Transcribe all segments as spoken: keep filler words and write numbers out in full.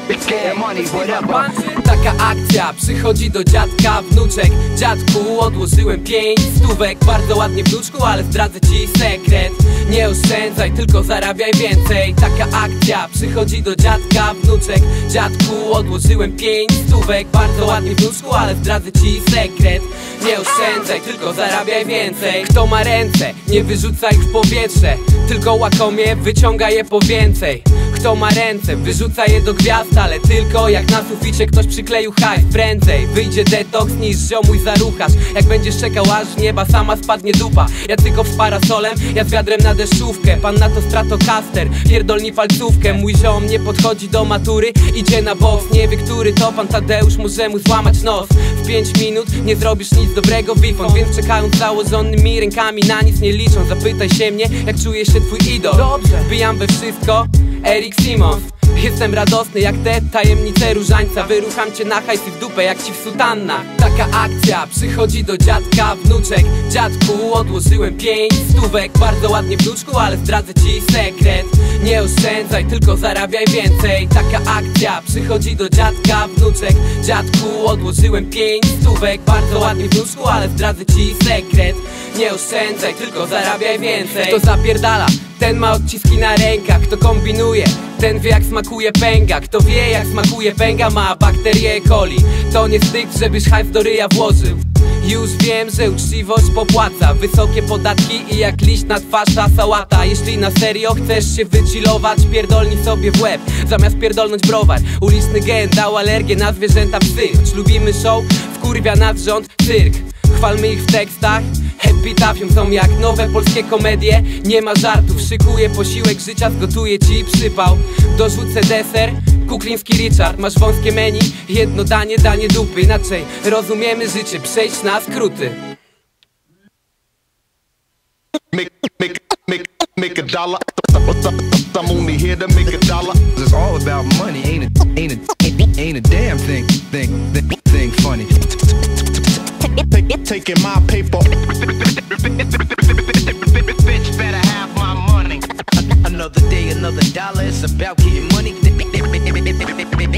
get money, whatever. Taka akcja, przychodzi do dziadka wnuczek. Dziadku, odłożyłem pięć stówek. Bardzo ładnie wnuczku, ale zdradzę ci sekret. Nie oszczędzaj, tylko zarabiaj więcej. Taka akcja, przychodzi do dziadka wnuczek. Dziadku, odłożyłem pięć stówek. Bardzo ładnie wnuczku, ale zdradzę ci sekret. Nie oszczędzaj, tylko zarabiaj więcej. Kto ma ręce, nie wyrzucaj ich w powietrze, tylko łakomie wyciąga je po więcej. Kto ma ręce, wyrzuca je do gwiazd, ale tylko jak na suficie ktoś przykleił hajs. Prędzej wyjdzie detoks niż ziomuj zaruchasz. Jak będziesz czekał aż z nieba sama spadnie dupa. Ja tylko z parasolem, ja z wiadrem na deszczówkę. Pan na to stratocaster, pierdolni palcówkę. Mój ziom nie podchodzi do matury, idzie na boks. Nie wie, który to pan Tadeusz, może mu złamać nos. W pięć minut nie zrobisz nic dobrego wifon. Więc czekając założonymi rękami na nic nie liczą. Zapytaj się mnie, jak czuje się twój idol. Dobrze, wbijam we wszystko, Eric Simons. Jestem radosny jak te tajemnice różańca. Wyrucham cię na hajs i w dupę jak ci w sutannach. Taka akcja, przychodzi do dziadka wnuczek. Dziadku, odłożyłem pięć stówek. Bardzo ładnie wnuczku, ale zdradzę ci sekret. Nie oszczędzaj, tylko zarabiaj więcej. Taka akcja, przychodzi do dziadka wnuczek. Dziadku, odłożyłem pięć stówek. Bardzo ładnie wnuczku, ale zdradzę ci sekret. Nie oszczędzaj, tylko zarabiaj więcej. Kto zapierdala, ten ma odciski na rękach. Kto kombinuje, ten wie jak smakuje pęga. Kto wie jak smakuje pęga, ma bakterie E. coli. To nie styk, żebyś hajs do ryja włożył. Już wiem, że uczciwość popłaca. Wysokie podatki i jak liść na twarz ta sałata. Jeśli na serio chcesz się wychillować, pierdolnij sobie w łeb zamiast pierdolnąć browar. Uliczny gen dał alergię na zwierzęta psy. Choć lubimy show, wkurwia nas rząd cyrk. Chwalmy ich w tekstach, epitafium są jak nowe polskie komedie. Nie ma żartów, szykuję posiłek życia, zgotuję ci przypał. Dorzucę deser, Kukliński Richard. Masz wąskie menu, jedno danie, danie dupy. Inaczej rozumiemy życie, przejdź na skróty. Make, make, make, make a dollar. I'm only here to make a dollar. It's all about money, ain't it, ain't it, ain't a damn thing, thing, thing, thing funny. Taking my paper, bitch better have my money. Another day, another dollar. It's about getting money.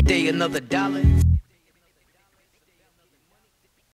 Day, another dollar.